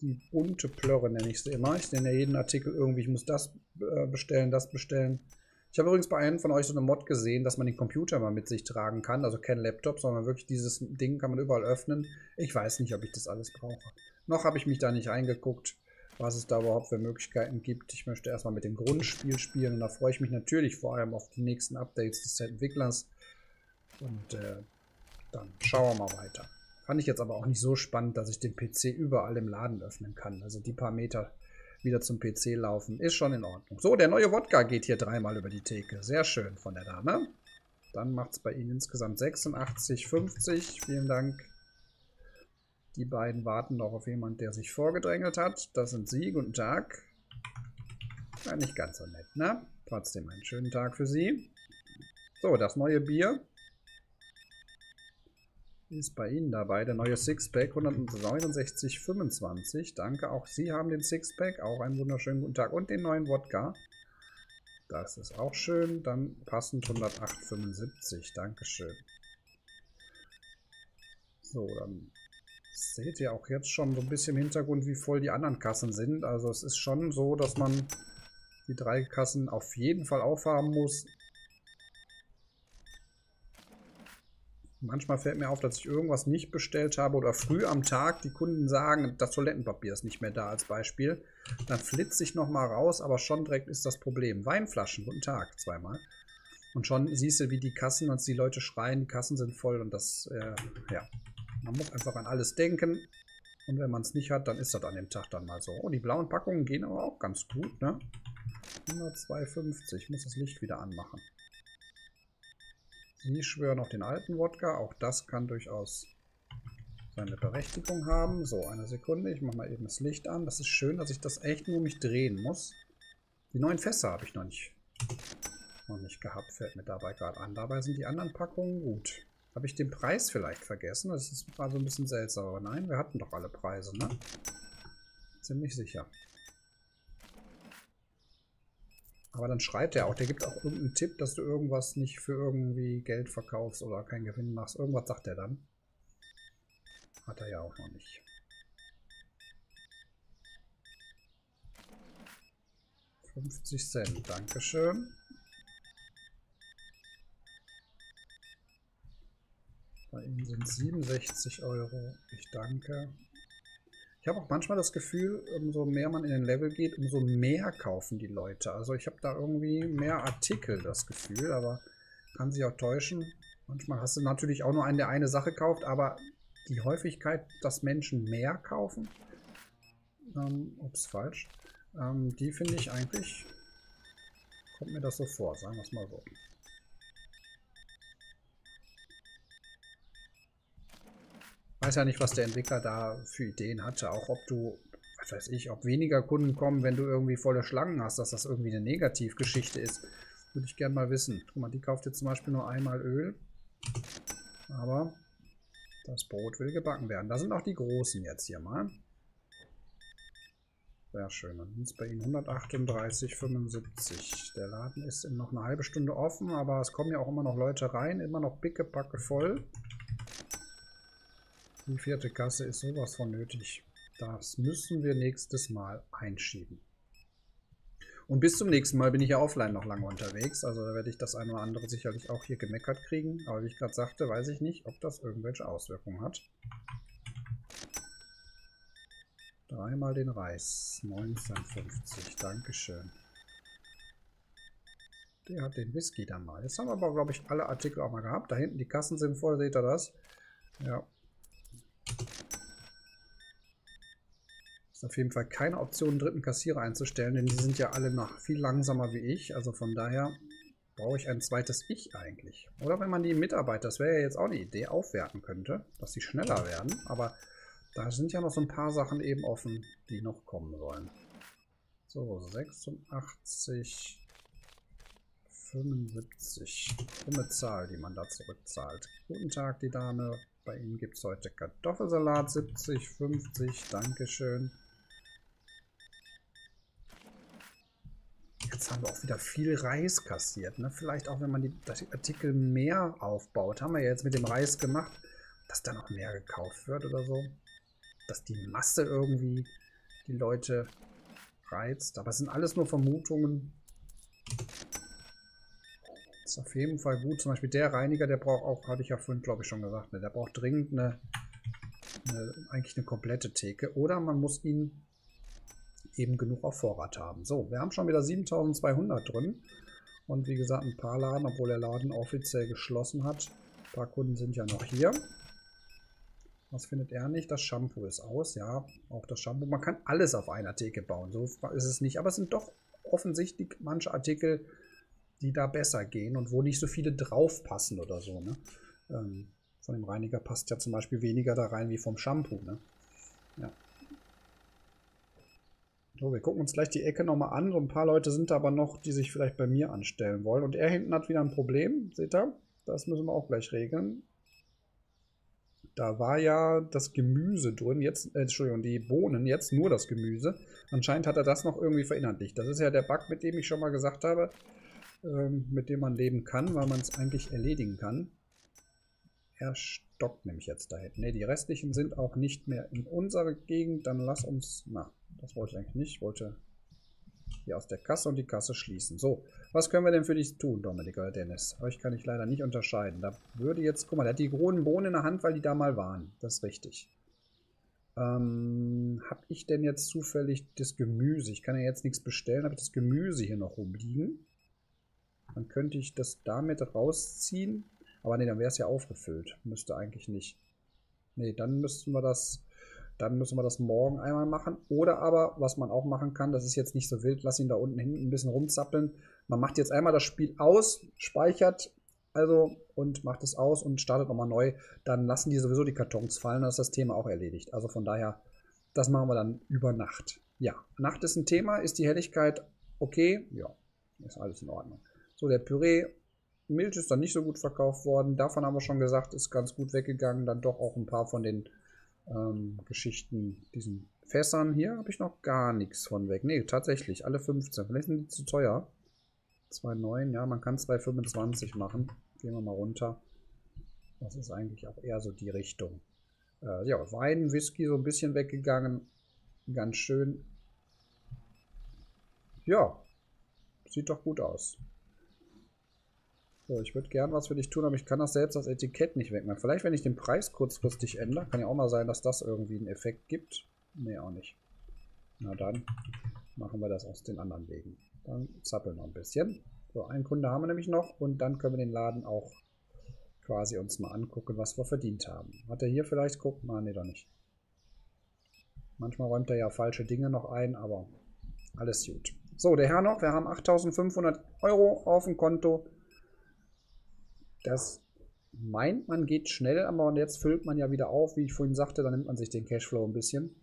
die bunte Plörre nenne ich sie immer. Ich nenne ja jeden Artikel irgendwie, ich muss das bestellen, das bestellen. Ich habe übrigens bei einem von euch so eine Mod gesehen, dass man den Computer mal mit sich tragen kann. Also kein Laptop, sondern wirklich dieses Ding kann man überall öffnen. Ich weiß nicht, ob ich das alles brauche. Noch habe ich mich da nicht eingeguckt, was es da überhaupt für Möglichkeiten gibt. Ich möchte erstmal mit dem Grundspiel spielen und da freue ich mich natürlich vor allem auf die nächsten Updates des Entwicklers. Und äh, dann schauen wir mal weiter. Fand ich jetzt aber auch nicht so spannend, dass ich den P C überall im Laden öffnen kann. Also die paar Meter wieder zum P C laufen, ist schon in Ordnung. So, der neue Wodka geht hier dreimal über die Theke. Sehr schön von der Dame. Dann macht es bei Ihnen insgesamt sechsundachtzig fünfzig. Vielen Dank. Die beiden warten noch auf jemanden, der sich vorgedrängelt hat. Das sind Sie. Guten Tag. Ja, nicht ganz so nett, ne? Trotzdem einen schönen Tag für Sie. So, das neue Bier ist bei Ihnen dabei. Der neue Sixpack, hundertneunundsechzig fünfundzwanzig. Danke, auch Sie haben den Sixpack. Auch einen wunderschönen guten Tag. Und den neuen Wodka. Das ist auch schön. Dann passend hundertacht fünfundsiebzig. Dankeschön. So, dann seht ihr auch jetzt schon so ein bisschen im Hintergrund, wie voll die anderen Kassen sind. Also es ist schon so, dass man die drei Kassen auf jeden Fall aufhaben muss. Manchmal fällt mir auf, dass ich irgendwas nicht bestellt habe oder früh am Tag die Kunden sagen, das Toilettenpapier ist nicht mehr da als Beispiel. Dann flitze ich nochmal raus, aber schon direkt ist das Problem. Weinflaschen, guten Tag, zweimal. Und schon siehst du, wie die Kassen und die Leute schreien, die Kassen sind voll und das, äh, ja. Man muss einfach an alles denken und wenn man es nicht hat, dann ist das an dem Tag dann mal so. Oh, die blauen Packungen gehen aber auch ganz gut, ne? hundertzwei fünfzig, ich muss das Licht wieder anmachen. Sie schwören auf den alten Wodka, auch das kann durchaus seine Berechtigung haben. So, eine Sekunde, ich mache mal eben das Licht an. Das ist schön, dass ich das echt nur mich drehen muss. Die neuen Fässer habe ich noch nicht, noch nicht gehabt, fällt mir dabei gerade an. Dabei sind die anderen Packungen gut. Habe ich den Preis vielleicht vergessen? Das ist mal so ein bisschen seltsam, aber nein, wir hatten doch alle Preise, ne? Ziemlich sicher. Aber dann schreibt er auch, der gibt auch irgendeinen Tipp, dass du irgendwas nicht für irgendwie Geld verkaufst oder keinen Gewinn machst. Irgendwas sagt er dann. Hat er ja auch noch nicht. fünfzig Cent, Dankeschön. Bei ihm sind siebenundsechzig Euro. Ich danke. Ich habe auch manchmal das Gefühl, umso mehr man in den Level geht, umso mehr kaufen die Leute. Also ich habe da irgendwie mehr Artikel das Gefühl, aber kann sich auch täuschen. Manchmal hast du natürlich auch nur einen, der eine Sache kauft, aber die Häufigkeit, dass Menschen mehr kaufen, ähm, ups, falsch, ähm, die finde ich eigentlich, kommt mir das so vor, sagen wir es mal so. Ich weiß ja nicht, was der Entwickler da für Ideen hatte, auch ob du, was weiß ich, ob weniger Kunden kommen, wenn du irgendwie volle Schlangen hast, dass das irgendwie eine Negativgeschichte ist. Würde ich gerne mal wissen. Guck mal, die kauft jetzt zum Beispiel nur einmal Öl, aber das Brot will gebacken werden. Da sind auch die Großen jetzt hier mal. Sehr schön, dann sind es bei ihnen hundertachtunddreißig Komma fünfundsiebzig. Der Laden ist in noch eine halbe Stunde offen, aber es kommen ja auch immer noch Leute rein, immer noch pickepacke voll. Die vierte Kasse ist sowas von nötig. Das müssen wir nächstes Mal einschieben. Und bis zum nächsten Mal bin ich ja offline noch lange unterwegs. Also da werde ich das eine oder andere sicherlich auch hier gemeckert kriegen. Aber wie ich gerade sagte, weiß ich nicht, ob das irgendwelche Auswirkungen hat. Dreimal den Reis. neunzehn Komma fünfzig. Dankeschön. Der hat den Whisky dann mal. Jetzt haben wir aber, glaube ich, alle Artikel auch mal gehabt. Da hinten die Kassen sind voll, seht ihr das? Ja. Ist auf jeden Fall keine Option, einen dritten Kassierer einzustellen, denn die sind ja alle noch viel langsamer wie ich. Also von daher brauche ich ein zweites Ich eigentlich. Oder wenn man die Mitarbeiter, das wäre ja jetzt auch eine Idee, aufwerten könnte, dass sie schneller werden. Aber da sind ja noch so ein paar Sachen eben offen, die noch kommen sollen. So, sechsundachtzig Komma fünfundsiebzig. Krumme Zahl, die man da zurückzahlt. Guten Tag, die Dame. Bei Ihnen gibt es heute Kartoffelsalat, siebzig Komma fünfzig, Dankeschön. Jetzt haben wir auch wieder viel Reis kassiert, ne? Vielleicht auch, wenn man die, die Artikel mehr aufbaut, haben wir ja jetzt mit dem Reis gemacht, dass da noch mehr gekauft wird oder so. Dass die Masse irgendwie die Leute reizt, aber es sind alles nur Vermutungen. Ist auf jeden Fall gut. Zum Beispiel der Reiniger, der braucht auch, hatte ich ja vorhin, glaube ich, schon gesagt, ne, der braucht dringend eine, eine, eigentlich eine komplette Theke. Oder man muss ihn eben genug auf Vorrat haben. So, wir haben schon wieder siebentausendzweihundert drin. Und wie gesagt, ein paar Laden, obwohl der Laden offiziell geschlossen hat. Ein paar Kunden sind ja noch hier. Was findet er nicht? Das Shampoo ist aus. Ja, auch das Shampoo. Man kann alles auf einer Theke bauen. So ist es nicht. Aber es sind doch offensichtlich manche Artikel, die da besser gehen und wo nicht so viele drauf passen oder so. Ne? Ähm, von dem Reiniger passt ja zum Beispiel weniger da rein wie vom Shampoo. Ne? Ja. So, wir gucken uns gleich die Ecke nochmal an. So ein paar Leute sind da aber noch, die sich vielleicht bei mir anstellen wollen. Und er hinten hat wieder ein Problem. Seht ihr? Das müssen wir auch gleich regeln. Da war ja das Gemüse drin, jetzt, äh, Entschuldigung, die Bohnen, jetzt nur das Gemüse. Anscheinend hat er das noch irgendwie verinnerlicht. Das ist ja der Bug, mit dem ich schon mal gesagt habe, mit dem man leben kann, weil man es eigentlich erledigen kann. Er stockt nämlich jetzt da hinten. Ne, die restlichen sind auch nicht mehr in unserer Gegend. Dann lass uns... Na, das wollte ich eigentlich nicht. Ich wollte hier aus der Kasse und die Kasse schließen. So, was können wir denn für dich tun, Dominik oder Dennis? Euch kann ich leider nicht unterscheiden. Da würde jetzt... Guck mal, der hat die großen Bohnen in der Hand, weil die da mal waren. Das ist richtig. Ähm, habe ich denn jetzt zufällig das Gemüse? Ich kann ja jetzt nichts bestellen. Habe ich das Gemüse hier noch rumliegen? Dann könnte ich das damit rausziehen. Aber ne, dann wäre es ja aufgefüllt. Müsste eigentlich nicht. Ne, dann müssten wir das, dann müssen wir das morgen einmal machen. Oder aber, was man auch machen kann, das ist jetzt nicht so wild, lass ihn da unten hinten ein bisschen rumzappeln. Man macht jetzt einmal das Spiel aus, speichert also und macht es aus und startet nochmal neu. Dann lassen die sowieso die Kartons fallen, dann ist das Thema auch erledigt. Also von daher, das machen wir dann über Nacht. Ja, Nacht ist ein Thema, ist die Helligkeit okay? Ja, ist alles in Ordnung. So, der Püree, Milch ist dann nicht so gut verkauft worden. Davon haben wir schon gesagt, ist ganz gut weggegangen. Dann doch auch ein paar von den ähm, Geschichten, diesen Fässern. Hier habe ich noch gar nichts von weg. Ne, tatsächlich, alle fünfzehn. Vielleicht sind die zu teuer. zwei Komma neun, ja, man kann zwei Komma fünfundzwanzig machen. Gehen wir mal runter. Das ist eigentlich auch eher so die Richtung. Äh, ja, Wein, Whisky so ein bisschen weggegangen. Ganz schön. Ja, sieht doch gut aus. So, ich würde gern was für dich tun, aber ich kann das selbst das Etikett nicht wegmachen. Vielleicht, wenn ich den Preis kurzfristig ändere. Kann ja auch mal sein, dass das irgendwie einen Effekt gibt. Nee, auch nicht. Na dann machen wir das aus den anderen Wegen. Dann zappeln wir ein bisschen. So, einen Kunde haben wir nämlich noch und dann können wir den Laden auch quasi uns mal angucken, was wir verdient haben. Hat er hier vielleicht guckt? Nein, nee, doch nicht. Manchmal räumt er ja falsche Dinge noch ein, aber alles gut. So, der Herr noch. Wir haben achttausendfünfhundert Euro auf dem Konto. Das meint man geht schnell, aber jetzt füllt man ja wieder auf, wie ich vorhin sagte, dann nimmt man sich den Cashflow ein bisschen.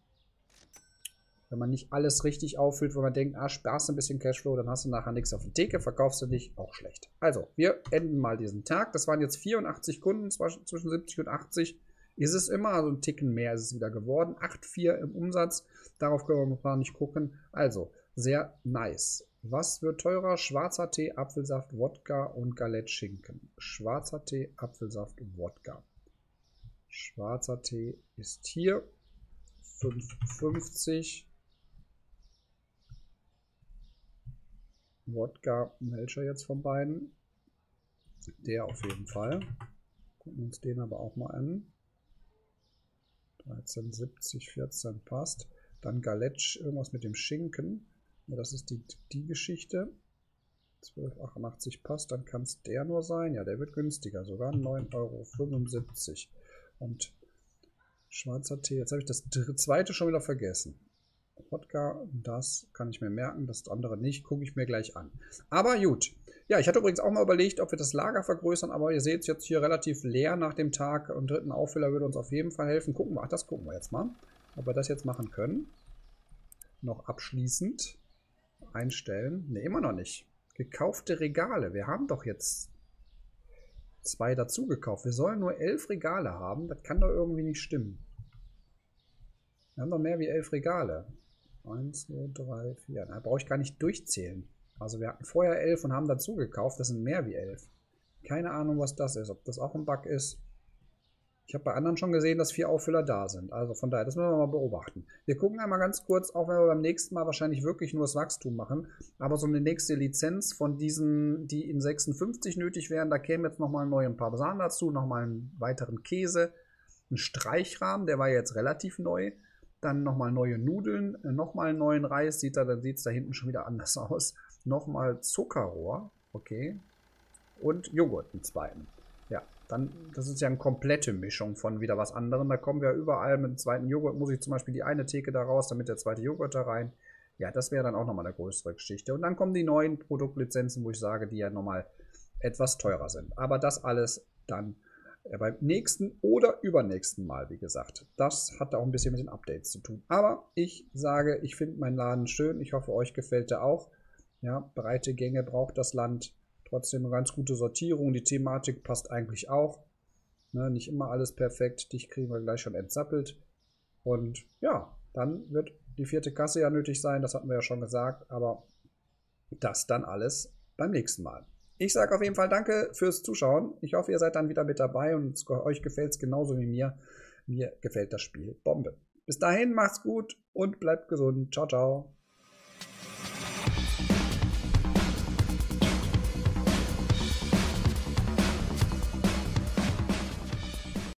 Wenn man nicht alles richtig auffüllt, wo man denkt, ah, sparst ein bisschen Cashflow, dann hast du nachher nichts auf der Theke, verkaufst du dich, auch schlecht. Also, wir enden mal diesen Tag. Das waren jetzt vierundachtzig Kunden, zwischen siebzig und achtzig ist es immer, also ein Ticken mehr ist es wieder geworden. acht Komma vier im Umsatz, darauf können wir mal nicht gucken. Also, sehr nice. Was wird teurer? Schwarzer Tee, Apfelsaft, Wodka und Galette Schinken. Schwarzer Tee, Apfelsaft und Wodka. Schwarzer Tee ist hier fünf Komma fünfzig. Wodka, welcher jetzt von beiden? Der auf jeden Fall. Gucken uns den aber auch mal an. dreizehn Komma siebzig, vierzehn passt. Dann Galette, irgendwas mit dem Schinken. Ja, das ist die, die Geschichte. zwölf Komma achtundachtzig passt, dann kann es der nur sein. Ja, der wird günstiger, sogar neun Komma fünfundsiebzig Euro. Und schwarzer Tee, jetzt habe ich das zweite schon wieder vergessen. Wodka, das kann ich mir merken, das andere nicht, gucke ich mir gleich an. Aber gut. Ja, ich hatte übrigens auch mal überlegt, ob wir das Lager vergrößern, aber ihr seht es jetzt hier relativ leer nach dem Tag und dritten Auffüller würde uns auf jeden Fall helfen. Gucken wir, ach, das gucken wir jetzt mal, ob wir das jetzt machen können. Noch abschließend einstellen. Ne, immer noch nicht. Gekaufte Regale. Wir haben doch jetzt zwei dazu gekauft. Wir sollen nur elf Regale haben. Das kann doch irgendwie nicht stimmen. Wir haben doch mehr wie elf Regale. eins, zwei, drei, vier. Da brauche ich gar nicht durchzählen. Also wir hatten vorher elf und haben dazu gekauft. Das sind mehr wie elf. Keine Ahnung, was das ist. Ob das auch ein Bug ist. Ich habe bei anderen schon gesehen, dass vier Auffüller da sind. Also von daher, das müssen wir mal beobachten. Wir gucken einmal ganz kurz, auch wenn wir beim nächsten Mal wahrscheinlich wirklich nur das Wachstum machen. Aber so eine nächste Lizenz von diesen, die in sechsundfünfzig nötig wären, da kämen jetzt nochmal neu ein paar Parmesan dazu, nochmal einen weiteren Käse, einen Streichrahmen, der war jetzt relativ neu. Dann nochmal neue Nudeln, nochmal einen neuen Reis, sieht da, dann sieht es da hinten schon wieder anders aus. Nochmal Zuckerrohr, okay. Und Joghurt im zweiten. Ja, dann, das ist ja eine komplette Mischung von wieder was anderem. Da kommen wir überall mit dem zweiten Joghurt, muss ich zum Beispiel die eine Theke da raus, damit der zweite Joghurt da rein. Ja, das wäre dann auch nochmal eine größere Geschichte. Und dann kommen die neuen Produktlizenzen, wo ich sage, die ja nochmal etwas teurer sind. Aber das alles dann beim nächsten oder übernächsten Mal, wie gesagt. Das hat auch ein bisschen mit den Updates zu tun. Aber ich sage, ich finde meinen Laden schön. Ich hoffe, euch gefällt er auch. Ja, breite Gänge braucht das Land. Trotzdem eine ganz gute Sortierung. Die Thematik passt eigentlich auch. Ne, nicht immer alles perfekt. Dich kriegen wir gleich schon entzappelt. Und ja, dann wird die vierte Kasse ja nötig sein. Das hatten wir ja schon gesagt. Aber das dann alles beim nächsten Mal. Ich sage auf jeden Fall danke fürs Zuschauen. Ich hoffe, ihr seid dann wieder mit dabei und euch gefällt es genauso wie mir. Mir gefällt das Spiel Bombe. Bis dahin, macht's gut und bleibt gesund. Ciao, ciao.